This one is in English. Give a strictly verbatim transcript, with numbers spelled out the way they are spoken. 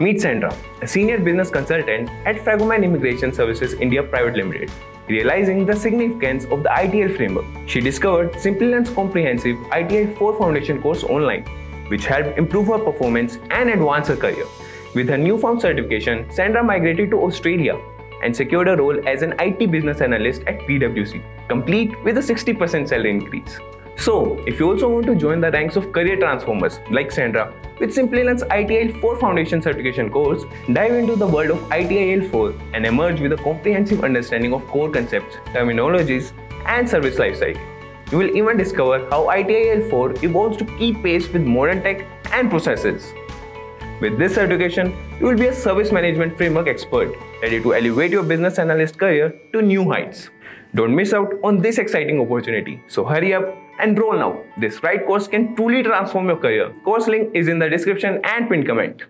Meet Sandra, a senior business consultant at Fragomen Immigration Services India Private Limited. Realizing the significance of the I T I L framework, she discovered Simplilearn's comprehensive I T I L four Foundation course online, which helped improve her performance and advance her career. With her newfound certification, Sandra migrated to Australia and secured a role as an I T business analyst at P W C, complete with a sixty percent salary increase. So, if you also want to join the ranks of career transformers like Sandra, with Simplilearn's I T I L four Foundation certification course, dive into the world of I T I L four and emerge with a comprehensive understanding of core concepts, terminologies, and service lifecycle. You will even discover how I T I L four evolves to keep pace with modern tech and processes. With this certification, you will be a service management framework expert, ready to elevate your business analyst career to new heights. Don't miss out on this exciting opportunity, so hurry up and roll now. This right course can truly transform your career. Course link is in the description and pinned comment.